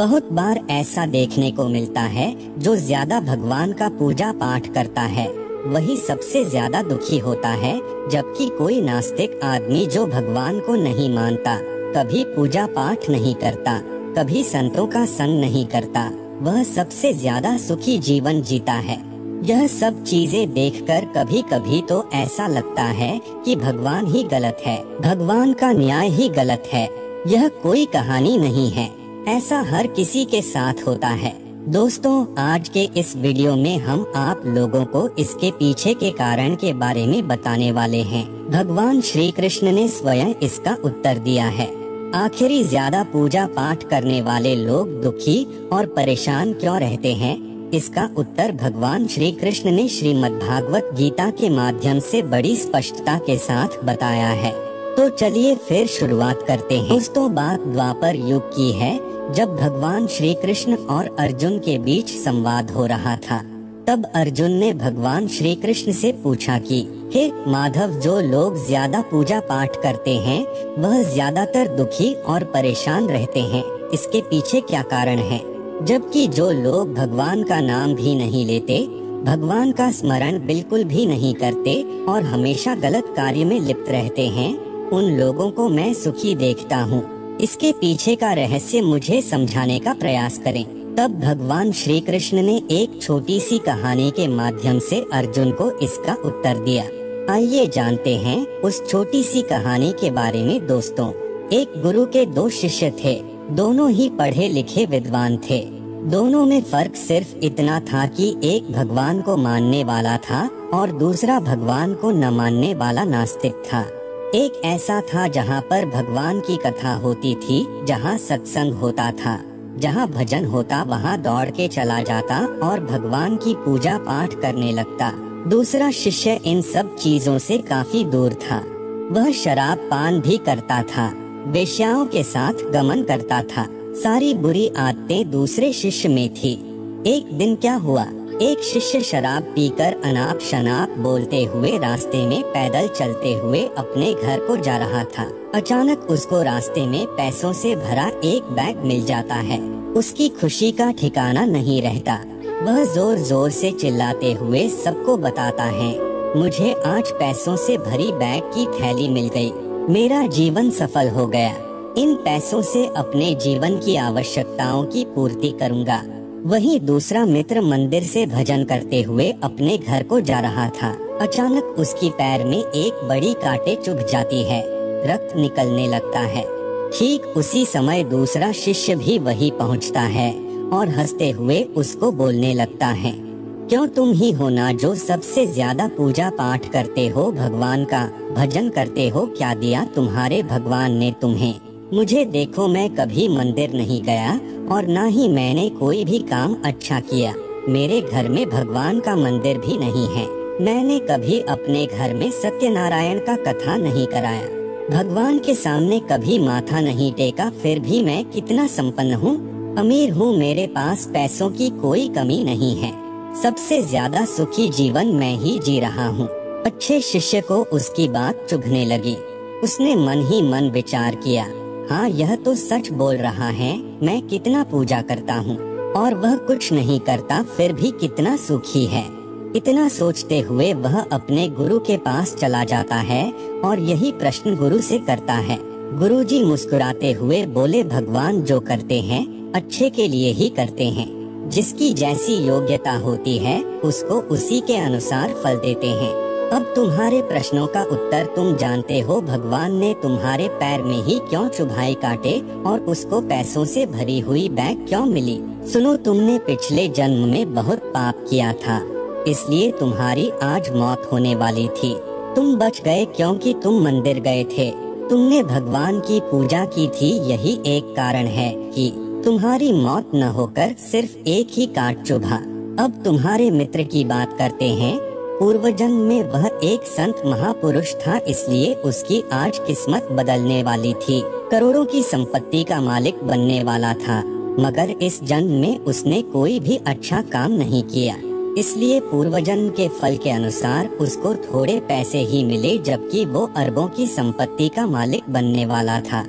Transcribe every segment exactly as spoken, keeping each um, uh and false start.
बहुत बार ऐसा देखने को मिलता है जो ज्यादा भगवान का पूजा पाठ करता है वही सबसे ज्यादा दुखी होता है, जबकि कोई नास्तिक आदमी जो भगवान को नहीं मानता, कभी पूजा पाठ नहीं करता, कभी संतों का संग नहीं करता, वह सबसे ज्यादा सुखी जीवन जीता है। यह सब चीजें देखकर कभी-कभी तो ऐसा लगता है कि भगवान ही गलत है, भगवान का न्याय ही गलत है। यह कोई कहानी नहीं है, ऐसा हर किसी के साथ होता है। दोस्तों, आज के इस वीडियो में हम आप लोगों को इसके पीछे के कारण के बारे में बताने वाले हैं। भगवान श्री कृष्ण ने स्वयं इसका उत्तर दिया है। आखिरी ज्यादा पूजा पाठ करने वाले लोग दुखी और परेशान क्यों रहते हैं? इसका उत्तर भगवान श्री कृष्ण ने श्रीमद् भागवत गीता के माध्यम से बड़ी स्पष्टता के साथ बताया है। तो चलिए फिर शुरुआत करते हैं। दोस्तों, बात द्वापर युग की है, जब भगवान श्री कृष्ण और अर्जुन के बीच संवाद हो रहा था। तब अर्जुन ने भगवान श्री कृष्ण से पूछा कि हे माधव, जो लोग ज्यादा पूजा पाठ करते हैं वह ज्यादातर दुखी और परेशान रहते हैं, इसके पीछे क्या कारण है? जबकि जो लोग भगवान का नाम भी नहीं लेते, भगवान का स्मरण बिल्कुल भी नहीं करते और हमेशा गलत कार्य में लिप्त रहते हैं, उन लोगों को मैं सुखी देखता हूँ। इसके पीछे का रहस्य मुझे समझाने का प्रयास करें। तब भगवान श्री कृष्ण ने एक छोटी सी कहानी के माध्यम से अर्जुन को इसका उत्तर दिया। आइए जानते हैं उस छोटी सी कहानी के बारे में। दोस्तों, एक गुरु के दो शिष्य थे। दोनों ही पढ़े लिखे विद्वान थे। दोनों में फर्क सिर्फ इतना था कि एक भगवान को मानने वाला था और दूसरा भगवान को न मानने वाला नास्तिक था। एक ऐसा था जहाँ पर भगवान की कथा होती थी, जहाँ सत्संग होता था, जहाँ भजन होता, वहाँ दौड़ के चला जाता और भगवान की पूजा पाठ करने लगता। दूसरा शिष्य इन सब चीजों से काफी दूर था। वह शराब पान भी करता था, वेश्याओं के साथ गमन करता था। सारी बुरी आदतें दूसरे शिष्य में थी। एक दिन क्या हुआ, एक शिष्य शराब पीकर अनाप शनाप बोलते हुए रास्ते में पैदल चलते हुए अपने घर को जा रहा था। अचानक उसको रास्ते में पैसों से भरा एक बैग मिल जाता है। उसकी खुशी का ठिकाना नहीं रहता। वह जोर जोर से चिल्लाते हुए सबको बताता है, मुझे आज पैसों से भरी बैग की थैली मिल गई, मेरा जीवन सफल हो गया। इन पैसों से अपने जीवन की आवश्यकताओं की पूर्ति करूंगा। वहीं दूसरा मित्र मंदिर से भजन करते हुए अपने घर को जा रहा था। अचानक उसकी पैर में एक बड़ी कांटे चुभ जाती है, रक्त निकलने लगता है। ठीक उसी समय दूसरा शिष्य भी वहीं पहुंचता है और हंसते हुए उसको बोलने लगता है, क्यों तुम ही हो ना जो सबसे ज्यादा पूजा पाठ करते हो, भगवान का भजन करते हो? क्या दिया तुम्हारे भगवान ने तुम्हें? मुझे देखो, मैं कभी मंदिर नहीं गया और ना ही मैंने कोई भी काम अच्छा किया। मेरे घर में भगवान का मंदिर भी नहीं है। मैंने कभी अपने घर में सत्यनारायण का कथा नहीं कराया, भगवान के सामने कभी माथा नहीं टेका। फिर भी मैं कितना संपन्न हूँ, अमीर हूँ, मेरे पास पैसों की कोई कमी नहीं है। सबसे ज्यादा सुखी जीवन मैं ही जी रहा हूँ। अच्छे शिष्य को उसकी बात चुभने लगी। उसने मन ही मन विचार किया, हाँ यह तो सच बोल रहा है, मैं कितना पूजा करता हूँ और वह कुछ नहीं करता, फिर भी कितना सुखी है। इतना सोचते हुए वह अपने गुरु के पास चला जाता है और यही प्रश्न गुरु से करता है। गुरुजी मुस्कुराते हुए बोले, भगवान जो करते हैं अच्छे के लिए ही करते हैं। जिसकी जैसी योग्यता होती है उसको उसी के अनुसार फल देते हैं। अब तुम्हारे प्रश्नों का उत्तर तुम जानते हो, भगवान ने तुम्हारे पैर में ही क्यों चुभाए काटे और उसको पैसों से भरी हुई बैग क्यों मिली? सुनो, तुमने पिछले जन्म में बहुत पाप किया था, इसलिए तुम्हारी आज मौत होने वाली थी। तुम बच गए क्योंकि तुम मंदिर गए थे, तुमने भगवान की पूजा की थी। यही एक कारण है कि तुम्हारी मौत न होकर सिर्फ एक ही काट चुभा। अब तुम्हारे मित्र की बात करते हैं। पूर्वजन्म में वह एक संत महापुरुष था, इसलिए उसकी आज किस्मत बदलने वाली थी। करोड़ों की संपत्ति का मालिक बनने वाला था, मगर इस जन्म में उसने कोई भी अच्छा काम नहीं किया, इसलिए पूर्वजन्म के फल के अनुसार उसको थोड़े पैसे ही मिले, जबकि वो अरबों की संपत्ति का मालिक बनने वाला था।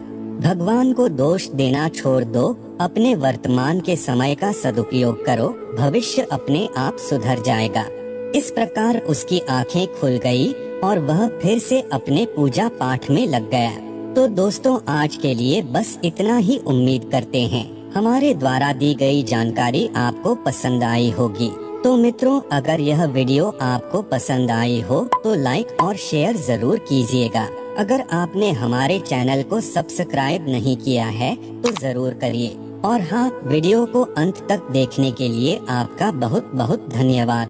भगवान को दोष देना छोड़ दो, अपने वर्तमान के समय का सदुपयोग करो, भविष्य अपने आप सुधर जाएगा। इस प्रकार उसकी आंखें खुल गई और वह फिर से अपने पूजा पाठ में लग गया। तो दोस्तों, आज के लिए बस इतना ही। उम्मीद करते हैं हमारे द्वारा दी गई जानकारी आपको पसंद आई होगी। तो मित्रों, अगर यह वीडियो आपको पसंद आई हो तो लाइक और शेयर जरूर कीजिएगा। अगर आपने हमारे चैनल को सब्सक्राइब नहीं किया है तो जरूर करिए। और हाँ, वीडियो को अंत तक देखने के लिए आपका बहुत बहुत धन्यवाद।